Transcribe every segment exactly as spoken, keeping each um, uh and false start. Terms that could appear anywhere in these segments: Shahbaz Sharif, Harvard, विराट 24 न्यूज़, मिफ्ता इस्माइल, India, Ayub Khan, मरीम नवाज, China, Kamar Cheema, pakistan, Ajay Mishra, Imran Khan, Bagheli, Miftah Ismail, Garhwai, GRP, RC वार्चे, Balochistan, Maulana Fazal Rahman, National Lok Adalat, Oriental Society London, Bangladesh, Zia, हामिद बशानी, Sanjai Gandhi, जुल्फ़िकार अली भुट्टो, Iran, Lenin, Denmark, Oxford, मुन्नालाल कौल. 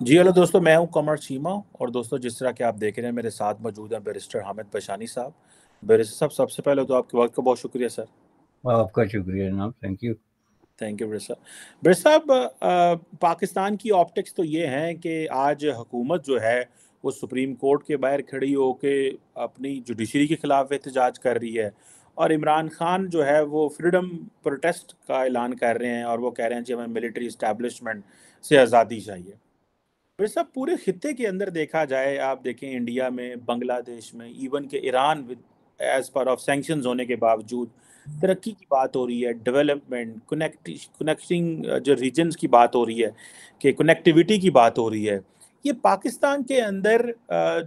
जी hello दोस्तों, मैं हूं कमर चीमा और दोस्तों जिस तरह के आप देख रहे हैं मेरे साथ मौजूद हैं बैरिस्टर हामिद बशानी साहब। बैरिस्टर साहब, सबसे पहले तो आपके वक्त का बहुत शुक्रिया सर। आपका शुक्रिया जनाब, thank you. Thank you barrister साहब। बैरिस्टर साहब, पाकिस्तान की ऑप्टिक्स तो ये हैं कि आज हुकूमत जो है वो सुप्रीम कोर्ट के बाहर खड़ी होके अपनी जुडिशरी के ख़िलाफ़ एहतजाज कर रही है और इमरान खान जो है वो फ्रीडम प्रोटेस्ट का ऐलान कर रहे हैं और वो कह रहे हैं कि हमें मिलिट्री इस्टेब्लिशमेंट से आज़ादी चाहिए। फिर सब पूरे खित्ते के अंदर देखा जाए, आप देखें इंडिया में, बांग्लादेश में, इवन के ईरान विद एज़ पर ऑफ सेंक्शंस होने के बावजूद तरक्की की बात हो रही है, डेवलपमेंट, कनेक्ट कनेक्टिंग जो रीजन्स की बात हो रही है, कि कनेक्टिविटी की बात हो रही है। ये पाकिस्तान के अंदर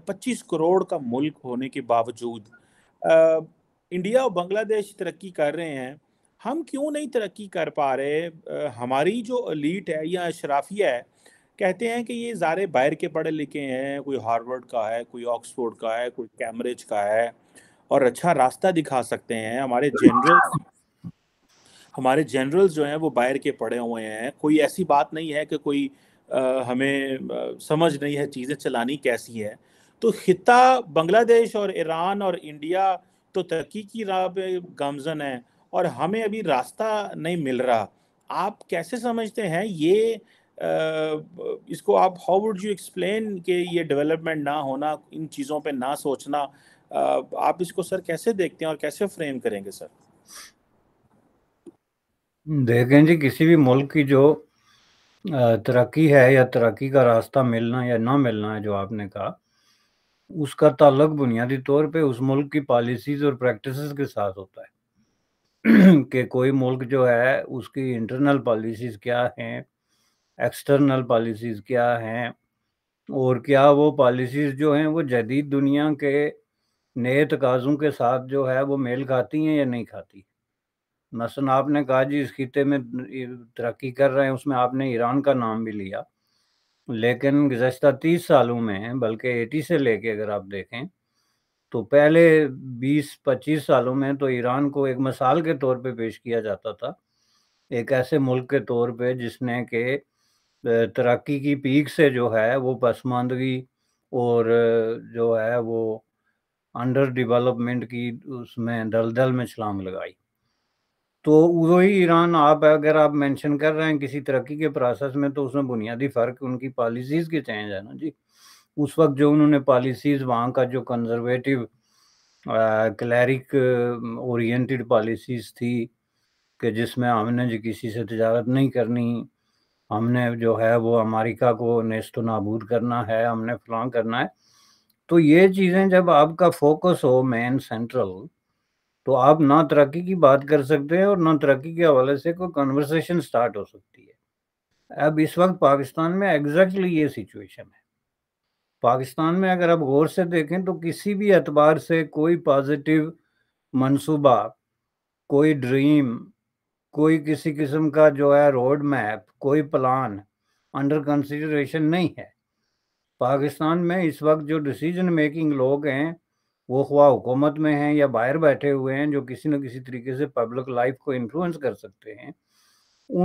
पच्चीस करोड़ का मुल्क होने के बावजूद आ, इंडिया और बांग्लादेश तरक्की कर रहे हैं, हम क्यों नहीं तरक्की कर पा रहे? आ, हमारी जो एलीट है या अशराफिया है, कहते हैं कि ये सारे बाहर के पढ़े लिखे हैं, कोई हार्वर्ड का है, कोई ऑक्सफोर्ड का है, कोई कैम्ब्रिज का है और अच्छा रास्ता दिखा सकते हैं। हमारे जनरल हमारे जनरल्स जो हैं वो बाहर के पढ़े हुए हैं। कोई ऐसी बात नहीं है कि कोई आ, हमें आ, समझ नहीं है चीज़ें चलानी कैसी है। तो खिता बांग्लादेश और ईरान और इंडिया तो तरक्की की राह पे गामजन है और हमें अभी रास्ता नहीं मिल रहा। आप कैसे समझते हैं ये Uh, इसको आप हाउ वुड यू एक्सप्लेन कि ये डेवलपमेंट ना होना, इन चीज़ों पे ना सोचना, uh, आप इसको सर कैसे देखते हैं और कैसे फ्रेम करेंगे सर? देखें जी, किसी भी मुल्क की जो तरक्की है या तरक्की का रास्ता मिलना या ना मिलना है, जो आपने कहा, उसका ताल्लुक बुनियादी तौर पे उस मुल्क की पॉलिसीज और प्रैक्टिसेस के साथ होता है कि कोई मुल्क जो है उसकी इंटरनल पॉलिसीज क्या हैं, एक्सटर्नल पॉलिसीज़ क्या हैं और क्या वो पॉलिसीज़ जो हैं वो जदीद दुनिया के नए तकाज़ों के साथ जो है वो मेल खाती हैं या नहीं खाती। मसलन आपने कहा जी इस खिते में तरक्की कर रहे हैं, उसमें आपने ईरान का नाम भी लिया, लेकिन गुज़श्ता तीस सालों में, बल्कि अस्सी से लेके अगर आप देखें तो पहले बीस पच्चीस सालों में तो ईरान को एक मिसाल के तौर पर पे पेश किया जाता था, एक ऐसे मुल्क के तौर पर जिसने के तरक्की की पीक से जो है वो पसमानदगी और जो है वो अंडर डेवलपमेंट की उसमें दलदल में छलांग लगाई। तो वही ईरान आप अगर आप मेंशन कर रहे हैं किसी तरक्की के प्रोसेस में, तो उसमें बुनियादी फ़र्क उनकी पॉलिसीज़ के चेंज है ना जी। उस वक्त जो उन्होंने पॉलिसीज़, वहाँ का जो कंजर्वेटिव क्लैरिक ओरिएंटेड पॉलिसीज़ थी कि जिसमें हमने जो किसी से तजारत नहीं करनी, हमने जो है वो अमेरिका को नेस्तो नाबूद करना है, हमने फलां करना है, तो ये चीज़ें जब आपका फोकस हो मेन सेंट्रल, तो आप ना तरक्की की बात कर सकते हैं और ना तरक्की के हवाले से कोई कन्वर्सेशन स्टार्ट हो सकती है। अब इस वक्त पाकिस्तान में एग्जैक्टली ये सिचुएशन है। पाकिस्तान में अगर आप गौर से देखें तो किसी भी एतबार से कोई पॉजिटिव मनसूबा, कोई ड्रीम, कोई किसी किस्म का जो है रोड मैप, कोई प्लान अंडर कंसिडरेशन नहीं है। पाकिस्तान में इस वक्त जो डिसीजन मेकिंग लोग हैं वो ख्वाह हुकूमत में हैं या बाहर बैठे हुए हैं, जो किसी न किसी तरीके से पब्लिक लाइफ को इन्फ्लुएंस कर सकते हैं।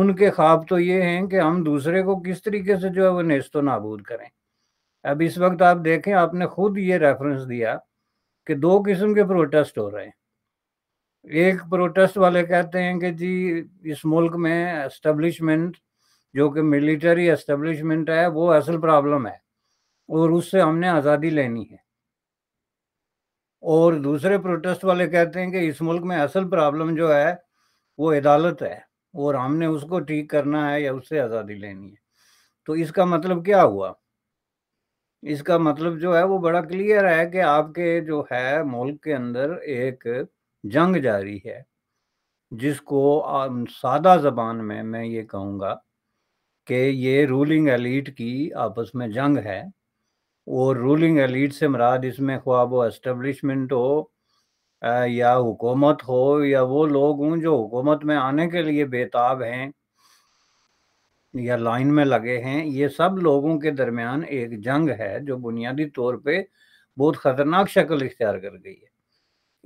उनके ख्वाब तो ये हैं कि हम दूसरे को किस तरीके से जो है वो नेस्तो नाबूद करें। अब इस वक्त आप देखें, आपने खुद ये रेफरेंस दिया कि दो किस्म के प्रोटेस्ट हो रहे हैं। एक प्रोटेस्ट वाले कहते हैं कि जी इस मुल्क में एस्टेब्लिशमेंट, जो कि मिलिट्री एस्टेब्लिशमेंट है, वो असल प्रॉब्लम है और उससे हमने आज़ादी लेनी है। और दूसरे प्रोटेस्ट वाले कहते हैं कि इस मुल्क में असल प्रॉब्लम जो है वो अदालत है और हमने उसको ठीक करना है या उससे आज़ादी लेनी है। तो इसका मतलब क्या हुआ? इसका मतलब जो है वो बड़ा क्लियर है कि आपके जो है मुल्क के अंदर एक जंग जारी है, जिसको सादा ज़बान में मैं ये कहूँगा कि ये रूलिंग एलीट की आपस में जंग है। और रूलिंग एलीट से मुराद इसमें ख्वाह वो एस्टेब्लिशमेंट हो या हुकूमत हो या वो लोग हों जो हुकूमत में आने के लिए बेताब हैं या लाइन में लगे हैं, ये सब लोगों के दरमियान एक जंग है जो बुनियादी तौर पे बहुत ख़तरनाक शक्ल इख्तियार कर गई है।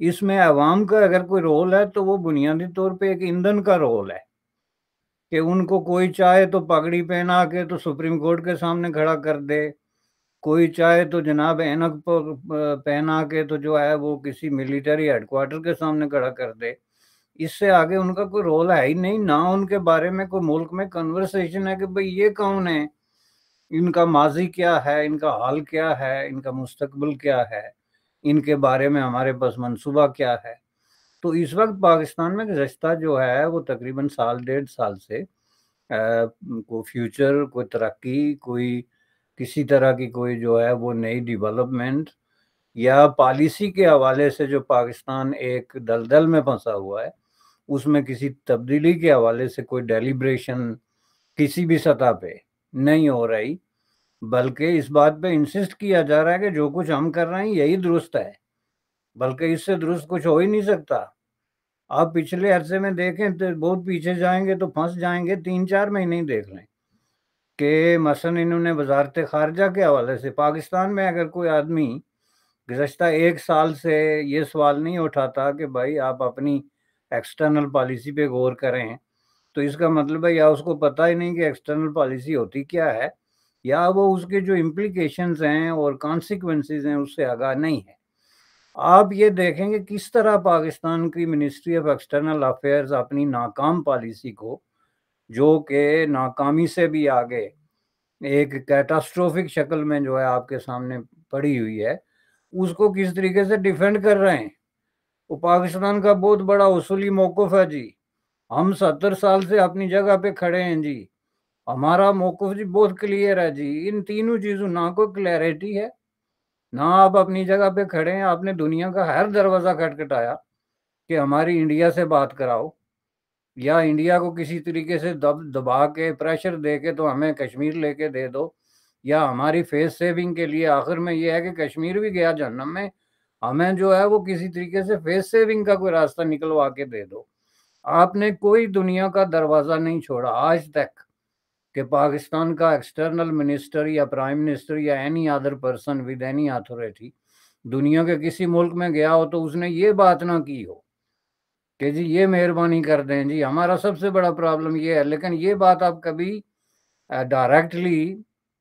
इसमें आवाम का अगर कोई रोल है तो वो बुनियादी तौर पे एक ईंधन का रोल है कि उनको कोई चाहे तो पगड़ी पहना के तो सुप्रीम कोर्ट के सामने खड़ा कर दे, कोई चाहे तो जनाब ऐनक पहना के तो जो है वो किसी मिलिट्री हेडक्वार्टर के सामने खड़ा कर दे। इससे आगे उनका कोई रोल है ही नहीं, ना उनके बारे में कोई मुल्क में कन्वर्सेशन है कि भाई ये कौन है, इनका माजी क्या है, इनका हाल क्या है, इनका मुस्तकबिल क्या है, इनके बारे में हमारे पास मंसूबा क्या है। तो इस वक्त पाकिस्तान में गुज़श्ता जो है वो तकरीबन साल डेढ़ साल से आ, को फ्यूचर, कोई तरक्की, कोई किसी तरह की कोई जो है वो नई डेवलपमेंट या पॉलिसी के हवाले से जो पाकिस्तान एक दलदल में फंसा हुआ है उसमें किसी तब्दीली के हवाले से कोई डेलिब्रेशन किसी भी सतह पे नहीं हो रही, बल्कि इस बात पे इंसिस्ट किया जा रहा है कि जो कुछ हम कर रहे हैं यही दुरुस्त है, बल्कि इससे दुरुस्त कुछ हो ही नहीं सकता। आप पिछले अरसे में देखें तो बहुत पीछे जाएंगे तो फंस जाएंगे, तीन चार महीने ही देख लें कि मसलन इन्होंने वजारत खारजा के हवाले से पाकिस्तान में अगर कोई आदमी गुज़श्ता एक साल से ये सवाल नहीं उठाता कि भाई आप अपनी एक्सटर्नल पॉलिसी पे गौर करें तो इसका मतलब है या उसको पता ही नहीं कि एक्सटर्नल पॉलिसी होती क्या है या वो उसके जो इम्प्लीकेशंस हैं और कॉन्सिक्वेंसेस हैं उससे आगाह नहीं है। आप ये देखेंगे किस तरह पाकिस्तान की मिनिस्ट्री ऑफ एक्सटर्नल अफेयर्स अपनी नाकाम पॉलिसी को, जो कि नाकामी से भी आगे एक कैटास्ट्रोफिक शक्ल में जो है आपके सामने पड़ी हुई है, उसको किस तरीके से डिफेंड कर रहे हैं। वो पाकिस्तान का बहुत बड़ा उसूली मौक़िफ़ है जी, हम सत्तर साल से अपनी जगह पे खड़े हैं जी, हमारा मौक़िफ़ जी बहुत क्लियर है जी। इन तीनों चीज़ों ना कोई क्लैरिटी है, ना आप अपनी जगह पे खड़े हैं। आपने दुनिया का हर दरवाज़ा खटखटाया कि हमारी इंडिया से बात कराओ या इंडिया को किसी तरीके से दब दबा के प्रेशर दे के तो हमें कश्मीर लेके दे दो, या हमारी फेस सेविंग के लिए आखिर में ये है कि कश्मीर भी गया जहन्नम में, हमें जो है वो किसी तरीके से फेस सेविंग का कोई रास्ता निकलवा के दे दो। आपने कोई दुनिया का दरवाज़ा नहीं छोड़ा आज तक कि पाकिस्तान का एक्सटर्नल मिनिस्टर या प्राइम मिनिस्टर या any other person with any authority दुनिया के किसी मुल्क में गया हो तो उसने ये बात ना की हो कि जी ये मेहरबानी कर दें जी हमारा सबसे बड़ा प्रॉब्लम ये है। लेकिन ये बात आप कभी डायरेक्टली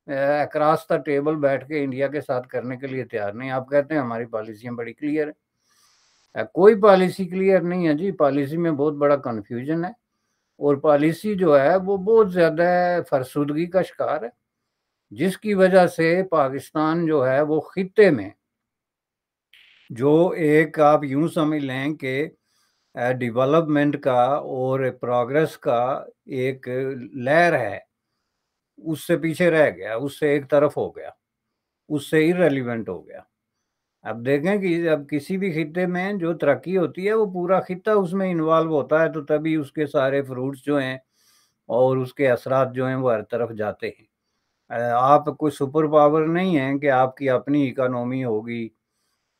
अक्रॉस द टेबल बैठ के इंडिया के साथ करने के लिए तैयार नहीं। आप कहते हैं हमारी पॉलिसियाँ बड़ी क्लियर है, कोई पॉलिसी क्लियर नहीं है जी। पॉलिसी में बहुत बड़ा कन्फ्यूजन है और पॉलिसी जो है वो बहुत ज़्यादा फरसुदगी का शिकार है, जिसकी वजह से पाकिस्तान जो है वो खित्ते में जो एक आप यूँ समझ लें कि डेवलपमेंट का और प्रोग्रेस का एक लहर है उससे पीछे रह गया, उससे एक तरफ हो गया, उससे इररिलेवेंट हो गया। अब देखें कि अब किसी भी खित्ते में जो तरक्की होती है वो पूरा खित्ता उसमें इन्वॉल्व होता है तो तभी उसके सारे फ्रूट्स जो हैं और उसके असरात जो हैं वो हर तरफ जाते हैं। आप कोई सुपर पावर नहीं है कि आपकी अपनी इकोनॉमी होगी,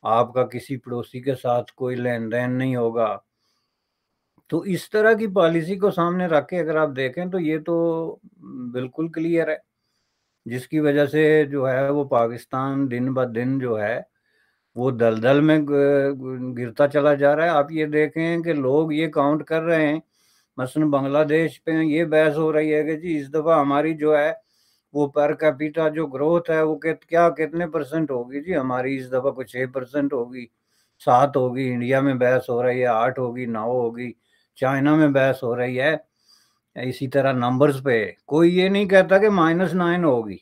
आपका किसी पड़ोसी के साथ कोई लेन देन नहीं होगा। तो इस तरह की पॉलिसी को सामने रख के अगर आप देखें तो ये तो बिल्कुल क्लियर है, जिसकी वजह से जो है वो पाकिस्तान दिन ब दिन जो है वो दलदल में गिरता चला जा रहा है। आप ये देखें कि लोग ये काउंट कर रहे हैं, मसलन बांग्लादेश पे ये बहस हो रही है कि जी इस दफ़ा हमारी जो है वो पर कैपिटा जो ग्रोथ है वो क्या कितने परसेंट होगी जी, हमारी इस दफ़ा कुछ छः परसेंट होगी, सात होगी, इंडिया में बहस हो रही है आठ होगी, नौ होगी, चाइना में बहस हो रही है इसी तरह नंबर्स पे। कोई ये नहीं कहता कि माइनस नाइन होगी,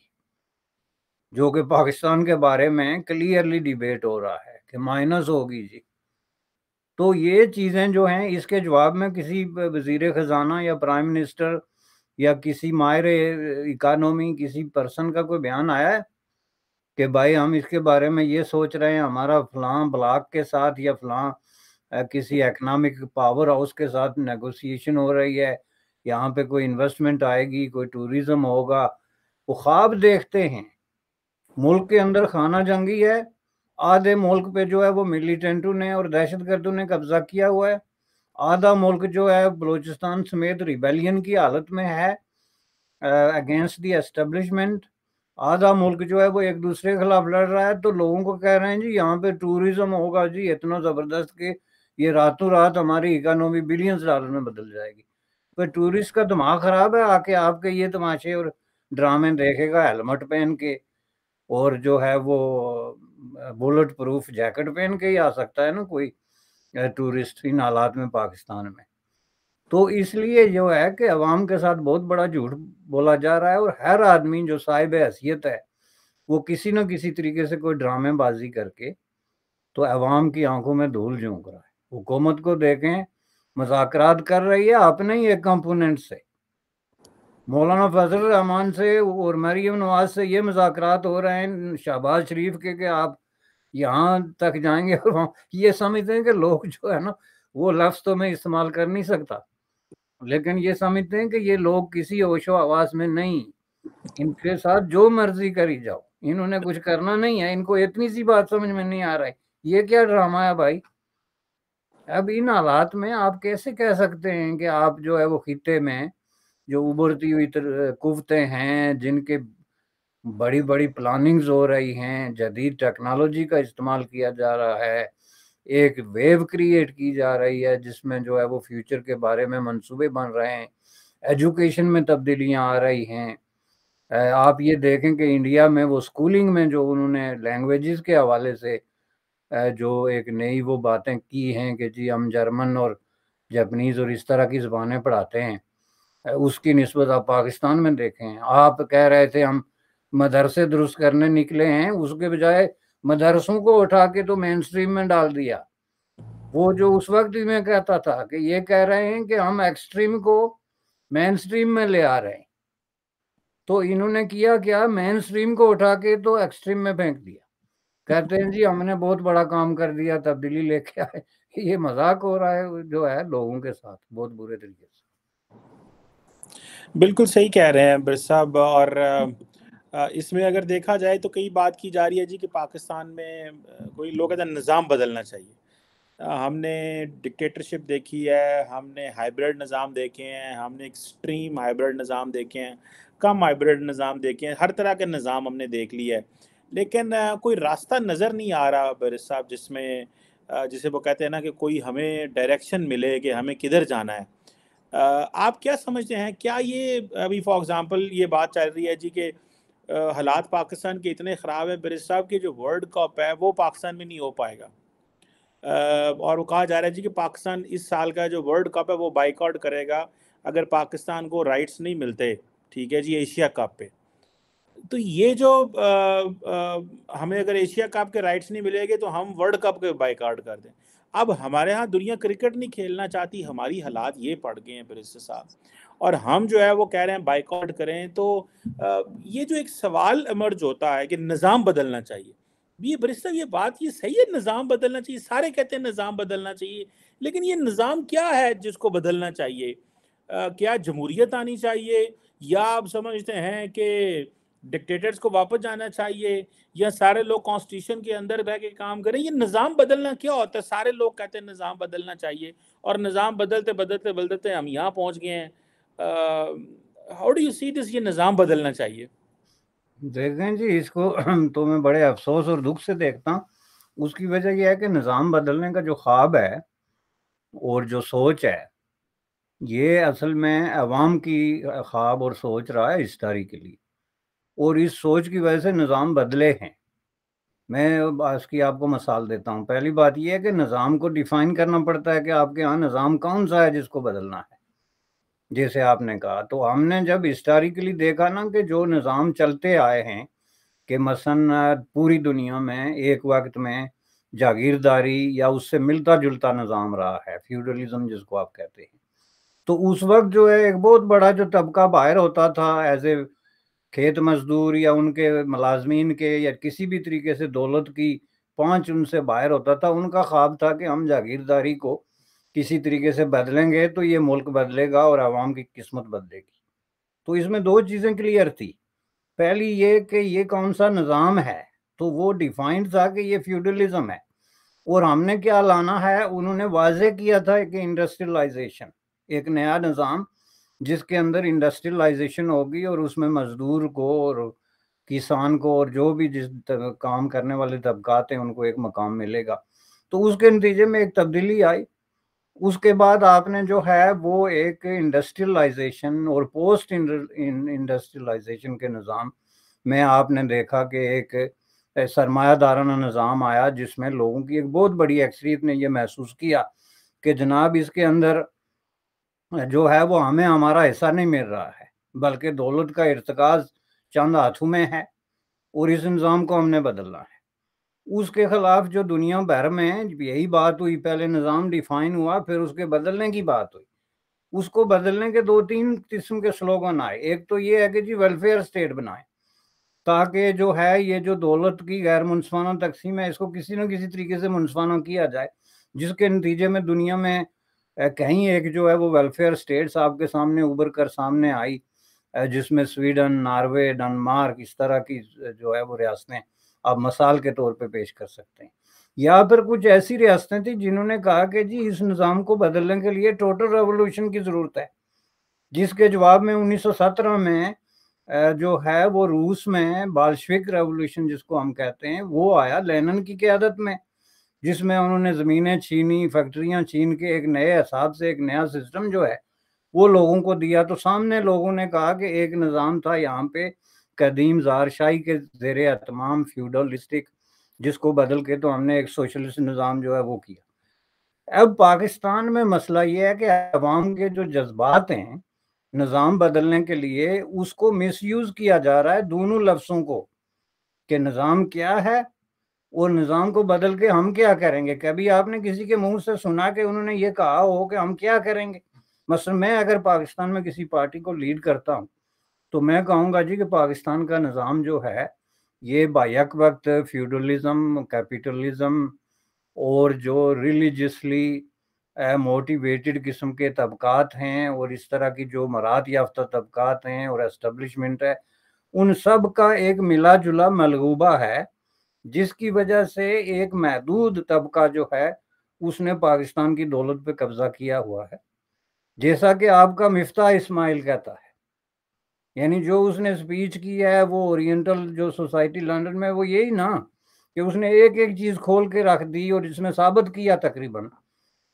जो कि पाकिस्तान के बारे में क्लियरली डिबेट हो रहा है कि माइनस होगी जी। तो ये चीज़ें जो हैं इसके जवाब में किसी वज़ीर ख़जाना या प्राइम मिनिस्टर या किसी माहिर इकानमी किसी पर्सन का कोई बयान आया है कि भाई हम इसके बारे में ये सोच रहे हैं, हमारा फलां ब्लॉक के साथ या फलां किसी इकनॉमिक पावर हाउस के साथ नेगोशिएशन हो रही है, यहाँ पे कोई इन्वेस्टमेंट आएगी, कोई टूरिज़म होगा। वो ख्वाब देखते हैं, मुल्क के अंदर खाना जंगी है, आधे मुल्क पे जो है वो मिलिटेंटों ने और दहशतगर्दों ने कब्जा किया हुआ है, आधा मुल्क जो है बलूचिस्तान समेत रिबेलियन की हालत में है अगेंस्ट दी एस्टेब्लिशमेंट, आधा मुल्क जो है वो एक दूसरे के खिलाफ लड़ रहा है। तो लोगों को कह रहे हैं जी यहाँ पे टूरिज्म होगा जी इतना ज़बरदस्त कि ये रातों रात हमारी इकानोमी बिलियंस डॉलर में बदल जाएगी। कोई टूरिस्ट का दिमाग खराब है आके आपके ये तमाशे और ड्रामे देखेगा हेलमेट पहन के और जो है वो बुलेट प्रूफ जैकेट पहन के ही आ सकता है ना कोई टूरिस्ट इन हालात में पाकिस्तान में। तो इसलिए जो है कि अवाम के साथ बहुत बड़ा झूठ बोला जा रहा है और हर आदमी जो साहिब हैसियत है वो किसी न किसी तरीके से कोई ड्रामेबाजी करके तो अवाम की आंखों में धूल झोंक रहा है। हुकूमत को देखें मजाकरात कर रही है अपने ही एक कंपोनेंट से, मौलाना फजल रहमान से और मरीम नवाज से ये मजाकरात हो रहे हैं शहबाज शरीफ के कि आप यहाँ तक जाएंगे और वहाँ, ये समझते हैं कि लोग जो है ना वो लफ्ज़ तो मैं इस्तेमाल कर नहीं सकता लेकिन ये समझते हैं कि ये लोग किसी होशो आवास में नहीं, इनके साथ जो मर्जी करी जाओ, इन्होंने कुछ करना नहीं है, इनको इतनी सी बात समझ में नहीं आ रहा है, ये क्या ड्रामा है भाई। अब इन हालात में आप कैसे कह सकते हैं कि आप जो है वो खिते में जो उभरती हुई कुवतें हैं जिनके बड़ी बड़ी प्लानिंग्स हो रही हैं, जदीद टेक्नोलॉजी का इस्तेमाल किया जा रहा है, एक वेव क्रिएट की जा रही है जिसमें जो है वो फ्यूचर के बारे में मंसूबे बन रहे हैं, एजुकेशन में तब्दीलियां आ रही हैं। आप ये देखें कि इंडिया में वो स्कूलिंग में जो उन्होंने लैंग्वेजेस के हवाले से जो एक नई वो बातें की हैं कि जी हम जर्मन और जापानीज़ और इस तरह की ज़बानें पढ़ाते हैं, उसकी निस्बत आप पाकिस्तान में देखें। आप कह रहे थे हम मदरसे दुरुस्त करने निकले हैं, उसके बजाय मदरसों को उठा के तो मेन स्ट्रीम में डाल दिया। वो जो उस वक्त ही मैं कहता था कि ये कह रहे हैं कि हम एक्सट्रीम को मेन स्ट्रीम में ले आ रहे हैं, तो इन्होंने किया क्या, मेन स्ट्रीम को उठा के तो एक्सट्रीम में फेंक दिया। कहते हैं जी हमने बहुत बड़ा काम कर दिया, तब्दीली लेके आए। ये मजाक हो रहा है जो है लोगों के साथ बहुत बुरे तरीके से। बिल्कुल सही कह रहे हैं बिर साहब। और इसमें अगर देखा जाए तो कई बात की जा रही है जी कि पाकिस्तान में कोई लोग का निज़ाम बदलना चाहिए। हमने डिक्टेटरशिप देखी है, हमने हाइब्रिड निज़ाम देखे हैं, हमने एक्सट्रीम हाइब्रिड निज़ाम देखे हैं, कम हाइब्रिड निज़ाम देखे हैं, हर तरह के निज़ाम हमने देख लिया है, लेकिन कोई रास्ता नज़र नहीं आ रहा बैरिस्टर साहब जिसमें जिसे वो कहते हैं ना कि कोई हमें डायरेक्शन मिले कि हमें किधर जाना है। आप क्या समझते हैं, क्या ये अभी फॉर एग्ज़ाम्पल ये बात चल रही है जी कि हालात पाकिस्तान के इतने ख़राब है बैरिस्टर साहब कि जो वर्ल्ड कप है वो पाकिस्तान में नहीं हो पाएगा, और वो कहा जा रहा है जी कि पाकिस्तान इस साल का जो वर्ल्ड कप है वो बाइकआउट करेगा अगर पाकिस्तान को राइट्स नहीं मिलते, ठीक है जी, एशिया कप पे। तो ये जो आ, आ, हमें अगर एशिया कप के राइट्स नहीं मिलेंगे तो हम वर्ल्ड कप के बाइकआउट कर दें। अब हमारे यहाँ दुनिया क्रिकेट नहीं खेलना चाहती, हमारी हालात ये पड़ गए हैं बैरिस्टर साहब, और हम जो है वो कह रहे हैं बाइकआउट करें। तो आ, ये जो एक सवाल इमर्ज होता है कि निज़ाम बदलना चाहिए, ये बैरिस्टर साहब ये बात ये सही है निज़ाम बदलना चाहिए, सारे कहते हैं निज़ाम बदलना चाहिए, लेकिन ये निज़ाम क्या है जिसको बदलना चाहिए? आ, क्या जमहूरियत आनी चाहिए, या आप समझते हैं कि डिक्टेटर्स को वापस जाना चाहिए, या सारे लोग कॉन्स्टिट्यूशन के अंदर रह के काम करें? ये निज़ाम बदलना क्या होता है? सारे लोग कहते हैं निज़ाम बदलना चाहिए, और निज़ाम बदलते बदलते बदलते हम यहाँ पहुँच गए हैं। How do you see this, ये निज़ाम बदलना चाहिए? देखें जी, इसको तो मैं बड़े अफसोस और दुख से देखता हूँ। उसकी वजह यह है कि निज़ाम बदलने का जो ख्वाब है और जो सोच है, ये असल में अवाम की ख्वाब और सोच रहा है इस तारीख के लिए, और इस सोच की वजह से निज़ाम बदले हैं। मैं इसकी आपको मिसाल देता हूँ। पहली बात यह है कि निज़ाम को डिफ़ाइन करना पड़ता है कि आपके यहाँ निज़ाम कौन सा है जिसको बदलना है। जैसे आपने कहा, तो हमने जब हिस्टोरिकली देखा ना कि जो निज़ाम चलते आए हैं कि मसलन पूरी दुनिया में एक वक्त में जागीरदारी या उससे मिलता जुलता निज़ाम रहा है, फ्यूडलिज़म जिसको आप कहते हैं, तो उस वक्त जो है एक बहुत बड़ा जो तबका बाहर होता था एज ए खेत मजदूर या उनके मुलाजमीन के या किसी भी तरीके से दौलत की पहुँच उनसे बाहर होता था, उनका ख्वाब था कि हम जागीरदारी को किसी तरीके से बदलेंगे तो ये मुल्क बदलेगा और आवाम की किस्मत बदलेगी। तो इसमें दो चीज़ें क्लियर थी। पहली ये कि ये कौन सा निज़ाम है, तो वो डिफाइंड था कि ये फ्यूडलिज़म है, और हमने क्या लाना है, उन्होंने वाजे किया था कि इंडस्ट्रियलाइजेशन, एक नया निज़ाम जिसके अंदर इंडस्ट्रियलाइजेशन होगी और उसमें मजदूर को और किसान को और जो भी जिस काम करने वाले तबकात हैं उनको एक मकाम मिलेगा। तो उसके नतीजे में एक तब्दीली आई उसके बाद आपने जो है वो एक इंडस्ट्रियलाइजेशन और पोस्ट इंडस्ट्रियलाइजेशन के निज़ाम में आपने देखा कि एक सरमायादाराना निज़ाम आया जिसमें लोगों की एक बहुत बड़ी अक्सरियत ने ये महसूस किया कि जनाब इसके अंदर जो है वो हमें हमारा हिस्सा नहीं मिल रहा है, बल्कि दौलत का इर्तकाज़ चंद हाथों में है और इस निज़ाम को हमने बदलना है। उसके खिलाफ जो दुनिया भर में यही बात हुई, पहले निज़ाम डिफाइन हुआ फिर उसके बदलने की बात हुई। उसको बदलने के दो तीन किस्म के स्लोगन आए। एक तो ये है कि जी वेलफेयर स्टेट बनाए ताकि जो है ये जो दौलत की गैर मुनसफाना तकसीम है इसको किसी न किसी तरीके से मुनसफाना किया जाए, जिसके नतीजे में दुनिया में कहीं एक जो है वो वेलफेयर स्टेट्स आपके सामने उभर कर सामने आई, जिसमें स्वीडन, नॉर्वे, डेनमार्क इस तरह की जो है वो रियासतें आप मिसाल के तौर पे पेश कर सकते हैं। या फिर कुछ ऐसी रियासतें थी जिन्होंने कहा कि जी इस निज़ाम को बदलने के लिए टोटल रेवोल्यूशन की ज़रूरत है, जिसके जवाब में उन्नीस सौ सत्रह में जो है वो रूस में बाल्शविक रेवोल्यूशन जिसको हम कहते हैं वो आया लेनिन की क़यादत में, जिसमें उन्होंने ज़मीनें छीनी, फैक्ट्रियाँ छीन के एक नए हिसाब से एक नया सिस्टम जो है वो लोगों को दिया। तो सामने लोगों ने कहा कि एक निज़ाम था यहाँ पे कदीम जारशाही के ज़ेरे अतमाम फ्यूडलिस्टिक, जिसको बदल के तो हमने एक सोशलिस्ट निज़ाम जो है वो किया। अब पाकिस्तान में मसला ये है कि अवाम के जो जज्बात हैं निज़ाम बदलने के लिए उसको मिसयूज़ किया जा रहा है दोनों लफ्ज़ों को, कि निज़ाम क्या है और निज़ाम को बदल के हम क्या करेंगे। कभी आपने किसी के मुँह से सुना कि उन्होंने ये कहा हो कि हम क्या करेंगे। मसलन मैं अगर पाकिस्तान में किसी पार्टी को लीड करता हूँ तो मैं कहूँगा जी कि पाकिस्तान का निज़ाम जो है ये बायक वक्त फ्यूडलिज़म, कैपिटलिज़म और जो रिलीजियसली मोटिवेटेड किस्म के तबक़ात हैं और इस तरह की जो मरात याफ्ता तबक़ात हैं और एस्टब्लिशमेंट है उन सब का एक मिला जुला मलगूबा है, जिसकी वजह से एक महदूद तबका जो है उसने पाकिस्तान की दौलत पे कब्जा किया हुआ है। जैसा कि आपका मिफ्ताह इस्माइल कहता है, यानी जो उसने स्पीच की है वो ओरिएंटल जो सोसाइटी लंदन में, वो यही ना कि उसने एक एक चीज़ खोल के रख दी और इसमें साबित किया तकरीबन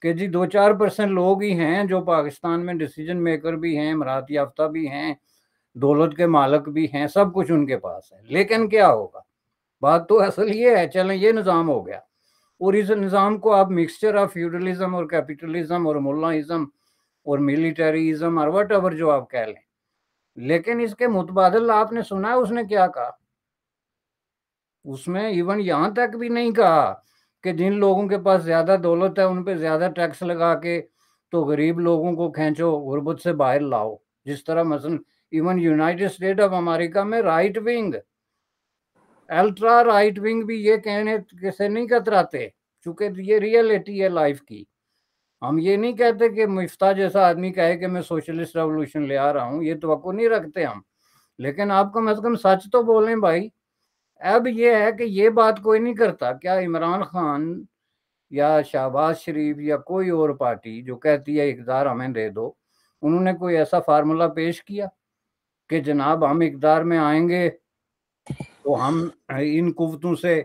कि जी दो चार परसेंट लोग ही हैं जो पाकिस्तान में डिसीजन मेकर भी हैं, मरात याफ्ता भी हैं, दौलत के मालिक भी हैं, सब कुछ उनके पास है, लेकिन क्या होगा। बात तो असल ये है, चलें ये निज़ाम हो गया और इस निज़ाम को आप मिक्सचर ऑफ फ्यूडलिज़म और कैपिटलिज़म और मुल्लाइज़म और मिलिटरीज़म और वट एवर जो आप कह लें, लेकिन इसके मुतबादल आपने सुना है उसने क्या कहा। उसमें इवन यहाँ तक भी नहीं कहा कि जिन लोगों के पास ज़्यादा दौलत है उन पे ज़्यादा टैक्स लगा के तो गरीब लोगों को खींचो, गुरबत से बाहर लाओ, जिस तरह मसलन even United State of America में right wing, ultra right wing भी ये कहने से नहीं कतराते, चूंकि ये रियलिटी है लाइफ की। हम ये नहीं कहते कि मिफ्ता जैसा आदमी कहे कि मैं सोशलिस्ट रेवोल्यूशन ले आ रहा हूँ, ये तवक्को नहीं रखते हम, लेकिन आप कम अज़ कम सच तो बोलें भाई। अब ये है कि ये बात कोई नहीं करता। क्या इमरान खान या शहबाज शरीफ या कोई और पार्टी जो कहती है इकदार हमें दे दो, उन्होंने कोई ऐसा फार्मूला पेश किया कि जनाब हम इकदार में आएंगे तो हम इन कुव्वतों से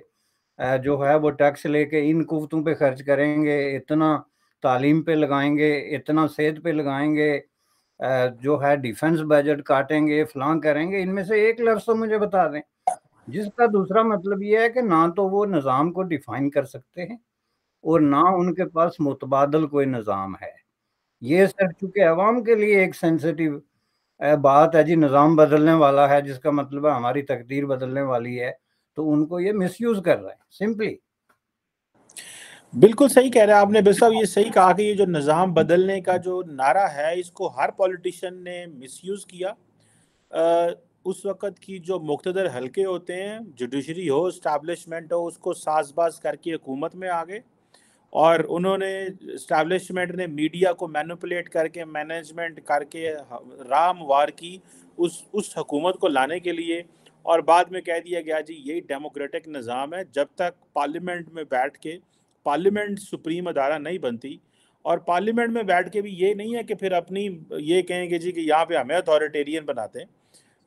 जो है वो टैक्स लेके इन कुव्वतों पे खर्च करेंगे, इतना तालीम पे लगाएंगे, इतना सेहत पे लगाएंगे, जो है डिफेंस बजट काटेंगे, फलां करेंगे। इनमें से एक लफ्ज़ तो मुझे बता दें जिसका दूसरा मतलब ये है कि ना तो वो निज़ाम को डिफाइन कर सकते हैं और ना उनके पास मुतबादल कोई निज़ाम है। ये सिर्फ चूँकि आवाम के लिए एक सेंसिटिव बात है जी, निज़ाम बदलने वाला है जिसका मतलब है हमारी तकदीर बदलने वाली है, तो उनको ये मिसयूज़ कर रहे हैं सिंपली। बिल्कुल सही कह रहे हैं आपने बिल्कुल, ये सही कहा कि ये जो निज़ाम बदलने का जो नारा है इसको हर पॉलिटिशियन ने मिसयूज़ किया। आ, उस वक़्त की जो मुक़्तदर हलके होते हैं, जुडिशरी हो, इस्टेब्लिशमेंट हो, उसको साजबाज करके हुकूमत में आ गए और उन्होंने इस्टेब्लिशमेंट ने मीडिया को मैनिपुलेट करके, मैनेजमेंट करके रामवार की उस उस हकूमत को लाने के लिए। और बाद में कह दिया गया जी यही डेमोक्रेटिक निज़ाम है, जब तक पार्लियामेंट में बैठ के, पार्लियामेंट सुप्रीम अदारा नहीं बनती और पार्लियामेंट में बैठ के भी ये नहीं है कि फिर अपनी ये कहेंगे जी कि यहाँ पे हमें अथॉरिटेरियन बनाते हैं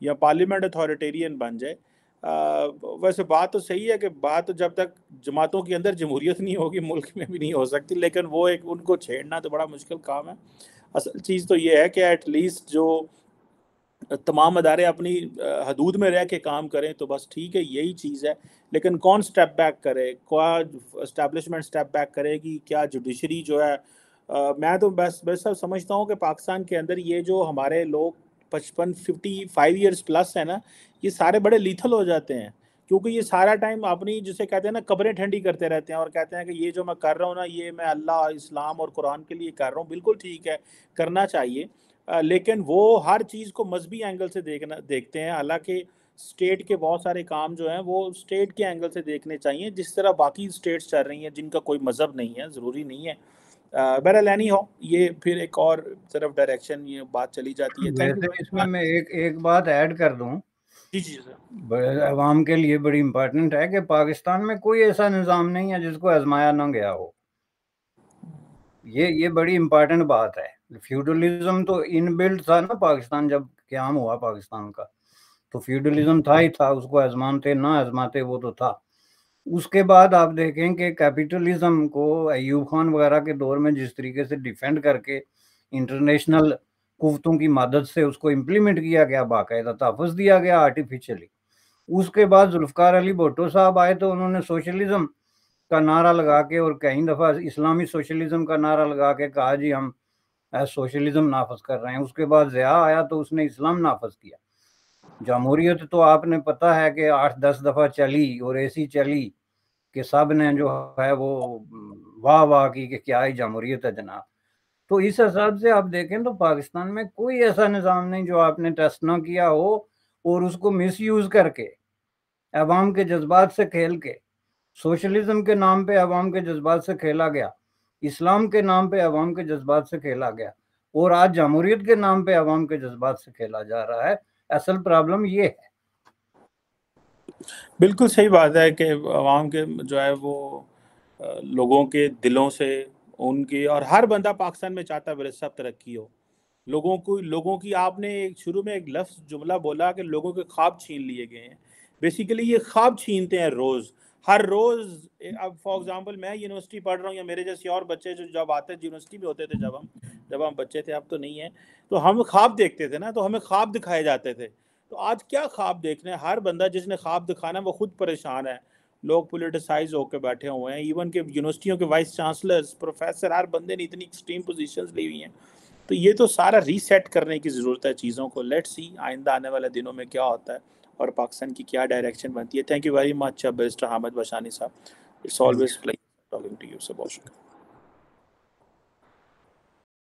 या पार्लियामेंट अथॉरिटेरियन बन जाए। आ, वैसे बात तो सही है कि बात तो जब तक जमातों के अंदर जमहूरियत नहीं होगी मुल्क में भी नहीं हो सकती, लेकिन वो एक उनको छेड़ना तो बड़ा मुश्किल काम है। असल चीज़ तो ये है कि एटलीस्ट जो तमाम अदारे अपनी हदूद में रह के काम करें तो बस ठीक है, यही चीज़ है। लेकिन कौन स्टेप बैक करे, क्या इस्टेब्लिशमेंट स्टेप बैक करेगी, क्या जुडिशरी जो है। आ, मैं तो बस बस समझता हूँ कि पाकिस्तान के अंदर ये जो हमारे लोग पचपन फिफ्टी फाइव ईयर्स प्लस है ना, ये सारे बड़े लीथल हो जाते हैं क्योंकि ये सारा टाइम अपनी जिसे कहते हैं ना कब्रें ठंडी करते रहते हैं और कहते हैं कि ये जो मैं कर रहा हूँ ना ये मैं अल्लाह इस्लाम और कुरान के लिए कर रहा हूँ। बिल्कुल ठीक है, करना चाहिए, आ, लेकिन वो हर चीज़ को मजहबी एंगल से देखना देखते हैं। हालांकि स्टेट के बहुत सारे काम जो हैं वो स्टेट के एंगल से देखने चाहिए, जिस तरह बाकी स्टेट्स चल रही हैं जिनका कोई मज़हब नहीं है, ज़रूरी नहीं है। बहरहाल एनी हो, ये फिर एक और तरफ डायरेक्शन ये बात चली जाती है। वैसे इसमें मैं एक एक बात ऐड कर दूं, जी जी सर, आवाम के लिए बड़ी इम्पोर्टेंट है कि पाकिस्तान में कोई ऐसा निज़ाम नहीं है जिसको आजमाया ना गया हो। ये ये बड़ी इम्पोर्टेंट बात है। फ्यूडलिज्म तो इनबिल्ट था ना, पाकिस्तान जब क़याम हुआ पाकिस्तान का तो फ्यूडलिज्म था ही था, उसको आजमाते ना आजमाते वो तो था। उसके बाद आप देखें कि कैपिटलिज्म को अयूब खान वगैरह के दौर में जिस तरीके से डिफेंड करके इंटरनेशनल कुव्वतों की मदद से उसको इम्प्लीमेंट किया गया, बाकायदा तहफ़्फ़ुज़ दिया गया आर्टिफिशियली। उसके बाद जुल्फ़िकार अली भुट्टो साहब आए तो उन्होंने सोशलिज़म का नारा लगा के और कई दफ़ा इस्लामी सोशलिज़म का नारा लगा के कहा जी हम सोशलिज़म नाफज कर रहे हैं। उसके बाद ज़िया आया तो उसने इस्लाम नाफज किया। जमहूरियत तो आपने पता है कि आठ दस दफ़ा चली और ऐसी चली कि सब ने जो है वो वाह वाह की कि क्या ही जमहूरियत है जनाब। तो इस हिसाब से आप देखें तो पाकिस्तान में कोई ऐसा निज़ाम नहीं जो आपने टेस्ट ना किया हो और उसको मिसयूज़ करके अवाम के जज्बात से खेल के, सोशलिज़म के नाम पे अवाम के जज्बात से खेला गया, इस्लाम के नाम पे अवाम के जज्बात से खेला गया और आज जमहूरियत के नाम पे अवाम के जज्बात से खेला जा रहा है। असल प्रॉब्लम ये है। बिल्कुल सही बात है कि आवाम के जो है वो लोगों के दिलों से उनके, और हर बंदा पाकिस्तान में चाहता है सब तरक्की हो। लोगों को लोगों की आपने एक शुरू में एक लफ्ज़ जुमला बोला कि लोगों के ख्वाब छीन लिए गए हैं। बेसिकली ये ख्वाब छीनते हैं रोज़, हर रोज़। अब फॉर एग्जांपल मैं यूनिवर्सिटी पढ़ रहा हूँ या मेरे जैसे और बच्चे जो जब आते यूनिवर्सिटी में होते थे, जब हम जब हम बच्चे थे, अब तो नहीं है, तो हम ख्वाब देखते थे ना, तो हमें ख्वाब दिखाए जाते थे। तो आज क्या ख्वाब देखने हैं, हर बंदा जिसने ख्वाब दिखाना है वो खुद परेशान है। लोग पोलिटिसाइज होकर बैठे हुए हैं, इवन के यूनिवर्सिटियों के वाइस चांसलर्स, प्रोफेसर, हर बंदे ने इतनी एक्सट्रीम पोजीशंस ली हुई हैं। तो ये तो सारा रीसेट करने की ज़रूरत है चीज़ों को। लेट्स सी आइंदा आने वाले दिनों में क्या होता है और पाकिस्तान की क्या डायरेक्शन बनती है। Thank you very much barrister हामिद बशानी साहब, it's always pleasure talking to you. बहुत शुक्रिया।